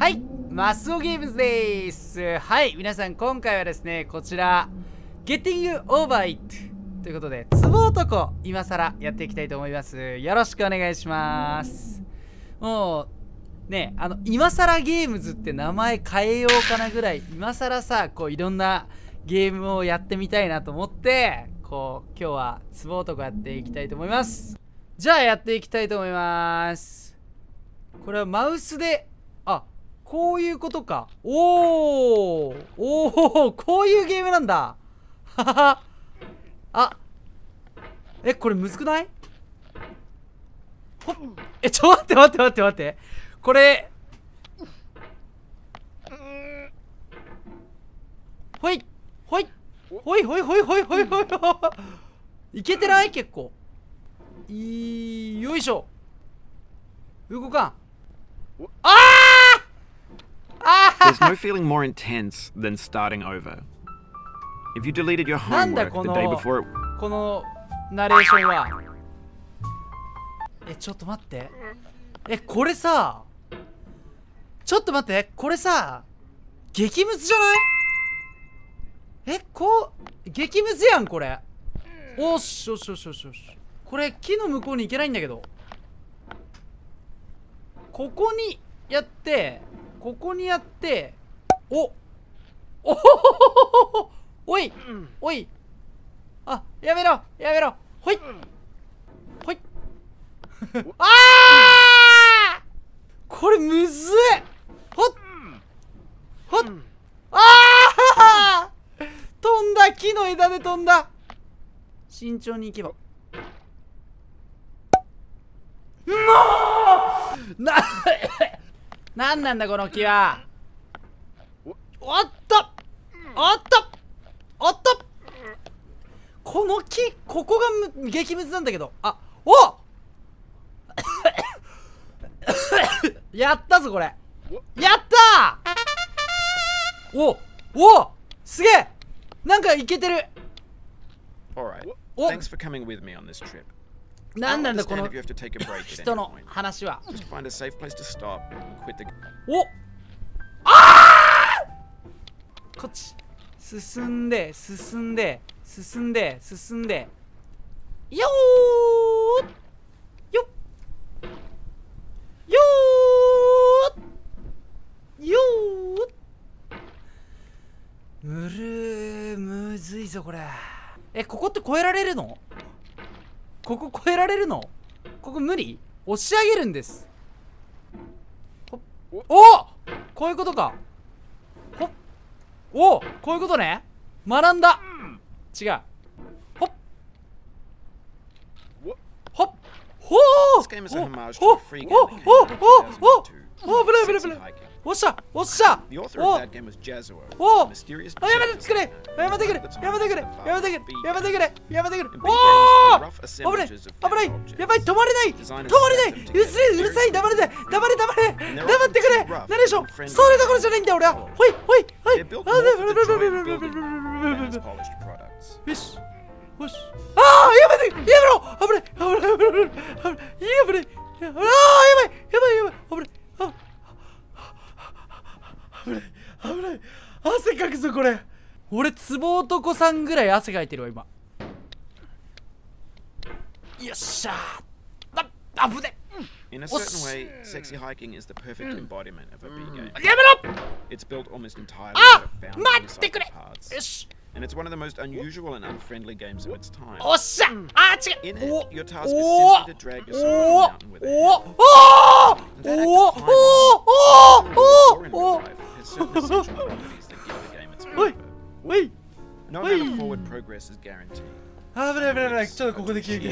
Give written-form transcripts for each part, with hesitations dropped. はい、マスオゲームズでーす。はい、皆さん今回はですね、こちら Getting Over It ということで、ツボ男今更やっていきたいと思います。よろしくお願いします。もうね、今更ゲームズって名前変えようかなぐらい、今更さ、こういろんなゲームをやってみたいなと思って、こう今日はツボ男やっていきたいと思います。じゃあやっていきたいと思います。これはマウスで、あ、こういうことか。おーおお、こういうゲームなんだ。ははは。あ、え、これむずくない？ほっ、え、ちょ待って待って待って待って、これほいほいほいほいほいほいほいほいいけてない？結構いい。よいしょ、動かん。ああThere's no feeling more intense than starting over. If you deleted your homework the day before it... このナレーションは。え、ちょっと待って。え、これさ、ちょっと待って。これさ、激ムズじゃない？え、こう激ムズやんこれ。おっしょしょしょしょ。これ木の向こうに行けないんだけど。ここにやって、ここにやって、お、おほほほほほ、おい、おい、あ、やめろ、やめろ、ほい、ほい、ああ、これむずい、ほっ、ほっ、ああ、飛んだ、木の枝で飛んだ、慎重に行けば、うわー、なんなんだこの木は。おっとおっとおっと、この木、ここが激ムズなんだけど。あ、おやったぞこれ、やったー。おお、すげえ、なんかいけてる。お、なんなんだこの人の話は。お、あー、こっち進んで進んで進んで進んで、よーよよーよー、むるー、むずいぞこれ。え、ここって越えられるの？ここ越えられるの？ここ無理？押し上げるんです。おお、こういうことか。ほっ、おお、こういうことね、学んだ。違う、ほっほっほー、おおおおおお、ブレブレブレ、おっしゃおっしゃ、おおお、やめてくれやめてくれやめてくれやめてくれやめてくれやめてくれ、おお、危ない危ない、やばい、止まれない止まれない、うるさいうるさい、黙れない黙れ黙れ黙ってくれ、何でしょう、それどころじゃないんだ俺は。ほいほいはい、よしよし、ああ、やめてやめろ、危ない危ない危ない危ない危ない、ああ、やばいやばいやばい、危ない危ない危ない、汗かくぞこれ。俺ツボ男さんぐらい汗かいてるわ今。よっしゃー、あぶね、やめろ。あ、待ってくれ、よし、おっしゃ、あー、違う、おおおおお、おいおい、あぶれあぶれあぶれ、ちょっとここで休憩。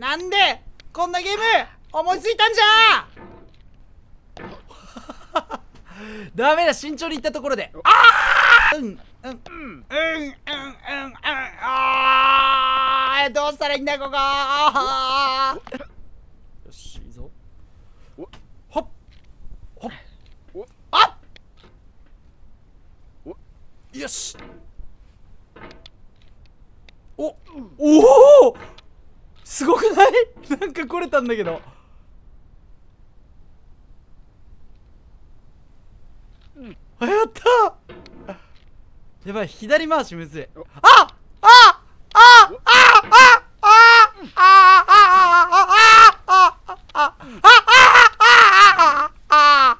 なんでこんなゲーム思いついたんじゃ。ダメだ、慎重にいったところで、ああ、うんうんうんうんうんうん、ああ、どうしたらいいんだここ。よし、いいぞ、ほっほっ、あっ、よし、おおすごくない？なんか来れたんだけど。あ、やったやばい、左回しむずい。あああああああああ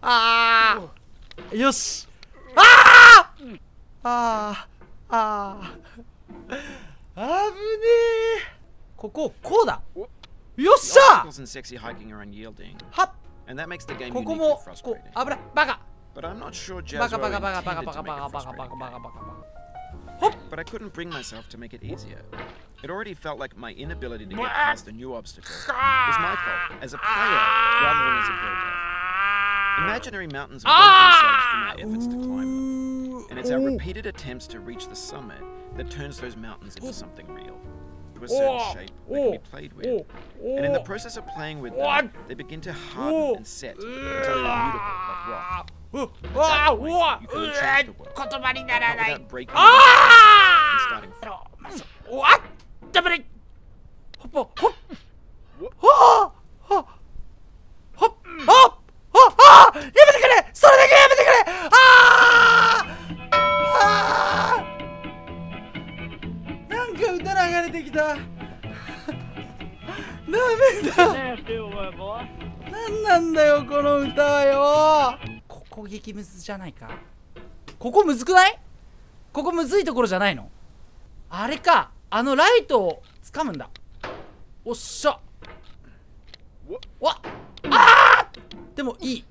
ああよし、あーあーあーあぶねえ。こここうだ。よっしゃ、ここもこう、危ない、バカバカバカバカバカバカバカバカバカバカバカバカ。It already felt like my inability to get past a new obstacle was my fault as a player rather than as a builder. Imaginary mountains are built themselves from our efforts to climb them, and it's our repeated attempts to reach the summit that turns those mountains into something real, to a certain shape that can be played with. And in the process of playing with them, they begin to harden and set until they're immutable like rock. At that point, you can change the world, not without breaking the world and starting from. What?ダブリホッポホッホッホッホッホッ、やめてくれ、それだけやめてくれ。ああ、なんか歌流れてきた。ダメだ、なんなんだよこの歌はよ。ここ激ムズじゃないか。ここむずくない？ここむずいところじゃないの？あれか、あのライトを掴むんだ。おっしゃ、わっ、あーでもいい、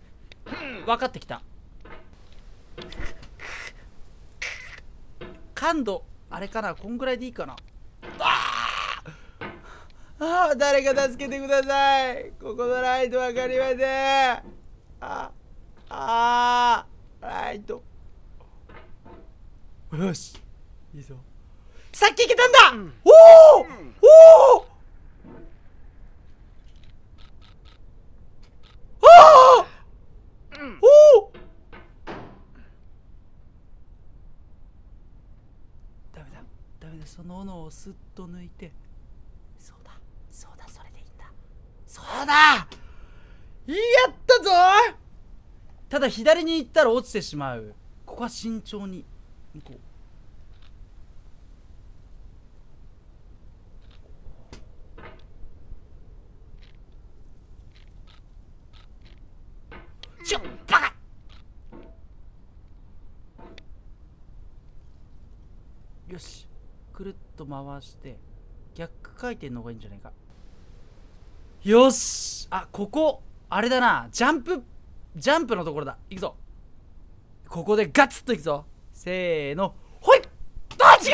分かってきた。感度あれかな、こんぐらいでいいかな。あ、誰か助けてください。ここのライト分かりません。ライト、よし、いいぞ。さっき行けたんだ、うん、おーおーおー、うん、おー、ダメだダメだ、その斧をすっと抜いて、そうだそうだ、それでいいんだ、そうだ、やったぞ。ただ左に行ったら落ちてしまう。ここは慎重に行こう。よし、くるっと回して逆回転の方がいいんじゃないか。よし、あ、ここあれだな、ジャンプのところだ。いくぞ、ここでガツッといくぞ。せーの、ほいっ、あ、違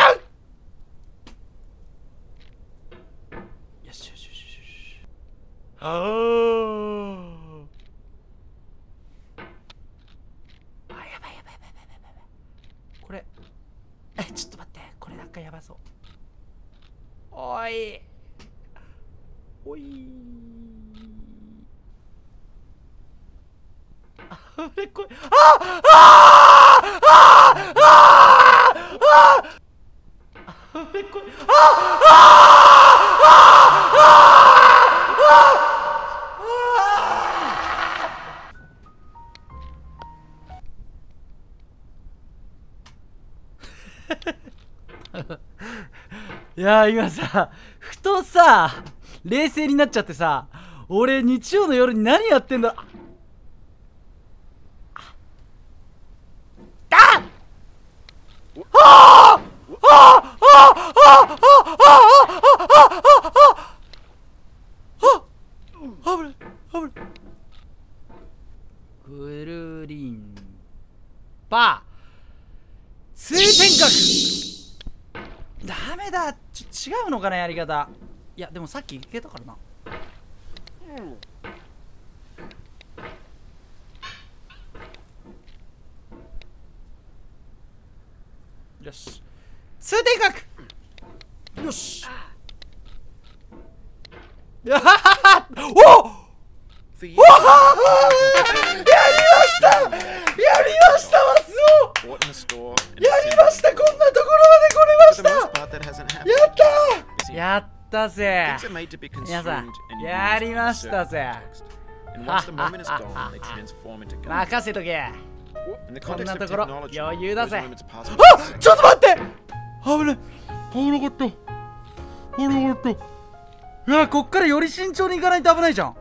う、よしよしよしよし、あ、やばいやばいやばいやばいやばい、これちょっと待って、これなんかやばそう。おいおい、あれこれ、ああああああれこれ、あいやー、今さ、ふとさ冷静になっちゃってさ、俺日曜の夜に何やってんだ。ぐるりんぱ通天閣。ダメだ、ちょ違うのかなやり方。いやでもさっきいけたからな、うん、よし、通天閣、よし、やはは、おっおっ、やりましたやりました、マスオ。りました。こんなところまで来れました。やったやったぜ皆さん、やりましたぜ。任せとけ。こんなところ余裕だぜ。あっちょっと待って、危ない、危なかった、危なかった。いや、こっからより慎重に行かないと危ないじゃん。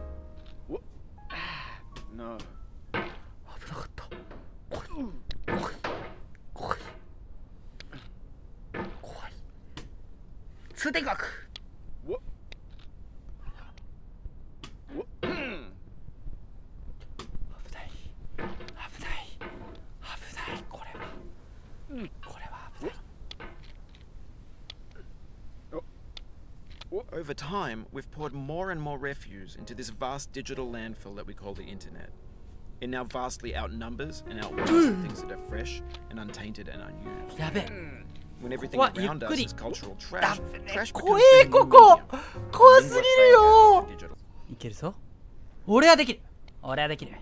通天閣。危ない危ない危ない。これはこれは危ない。Over time, we've poured more and more refuse into this vast digital landfill that we call the internet. It now vastly outnumbers and outweighs things that are fresh and untainted and unused. やべえ。When everything around us is cultural trash, trash becomes the new media. いけるぞ。俺はできる。俺はできる。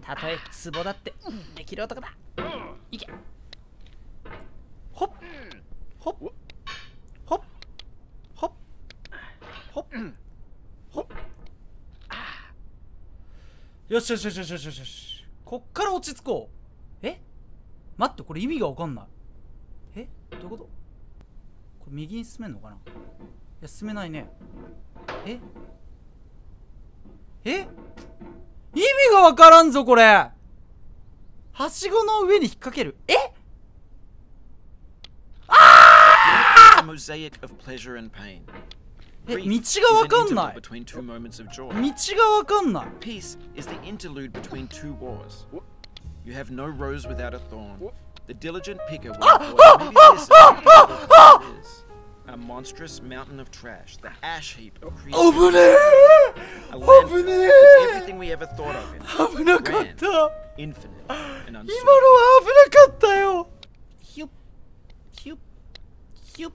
たとえツボだってできる男だ。いけ。ほっほっほっほっほっほっ。よしよしよしよしよしよし。こっから落ち着こう。え？待って、これ意味がわかんない。え、どういうこと？これ右に進めんのかな？いや、進めないね。ええ、意味がわからんぞ、これ。はしごの上に引っ掛ける。え、ああ、道がわかんない。道がわかんない。The diligent picker will avoid maybe this a monstrous mountain of trash, the ash heap of creation. A landfill with everything we ever thought of in it. Grand, infinite, and uncertain. 今のは危なかったよ。ヒュッヒュッヒュッ。あ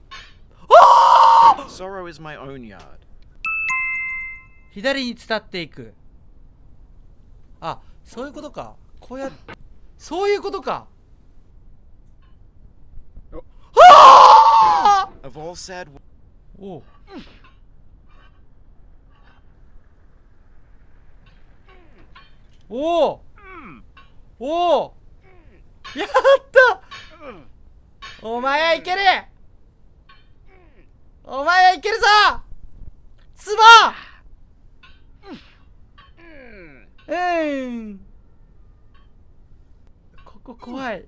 あ！ Sorrow is my own yard. 左に伝っていく。あ、そういうことか。こうやって、そういうことか。おう、おう、おう、やった！お前はいける！お前はいけるぞ！ツボ！うん。ここ怖い。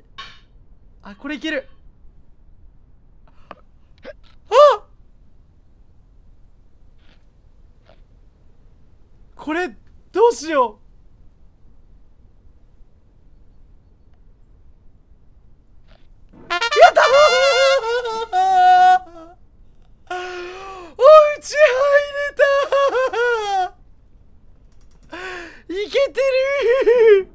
あ、これいける。これどうしよう。やったー、おうち入れたー、いけてるー。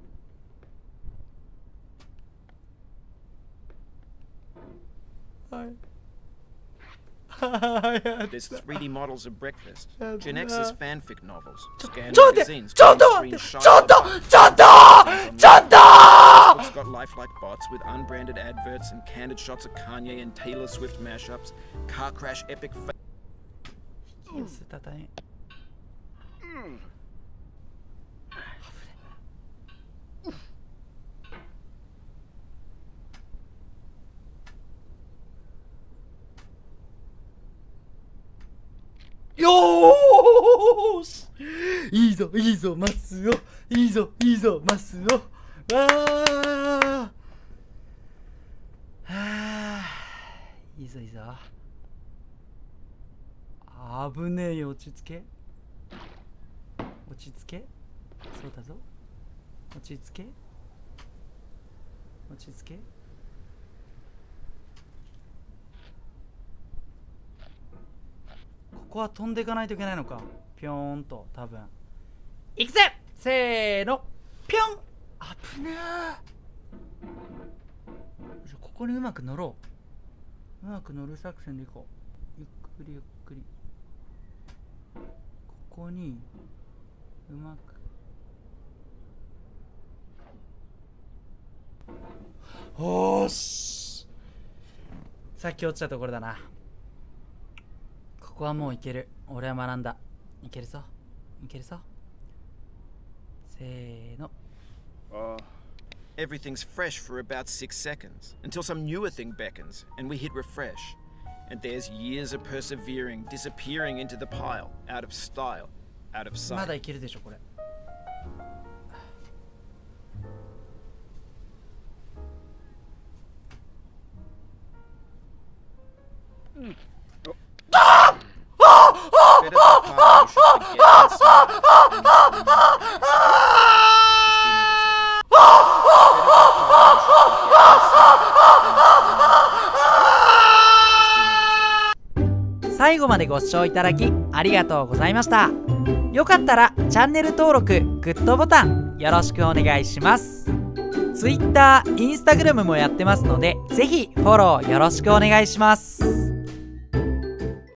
はい。There's 3D models of breakfast, Gen X's fanfic novels, scanned magazines, screenshots, it's got lifelike bots with unbranded adverts and candid shots of Kanye and Taylor Swift mashups, car crash epic. Yosh! いいぞいいぞマスオ、いいぞいいぞマスオ。ああ、いいぞいいぞ。危ねえよ、落ち着け落ち着け、そうだぞ、落ち着け落ち着け。ここは飛んでいかないといけないのか。ぴょーんと、多分いくぜ、せーの、ぴょん。危ねえ。ここにうまく乗ろう。うまく乗る作戦でいこう。ゆっくりゆっくり。ここにうまく。おーよし、さっき落ちたところだな。ここはもういける。俺は学んだ。いけるぞ、いけるぞ。せーの。Everything's fresh for about 6 seconds until some newer thing beckons and we hit refresh. And there's years of persevering disappearing into the pile, out of style, out of sight. まだいけるでしょこれ。最後までご視聴いただきありがとうございました。よかったらチャンネル登録、グッドボタンよろしくお願いします。 Twitter、Instagram もやってますので、ぜひフォローよろしくお願いします。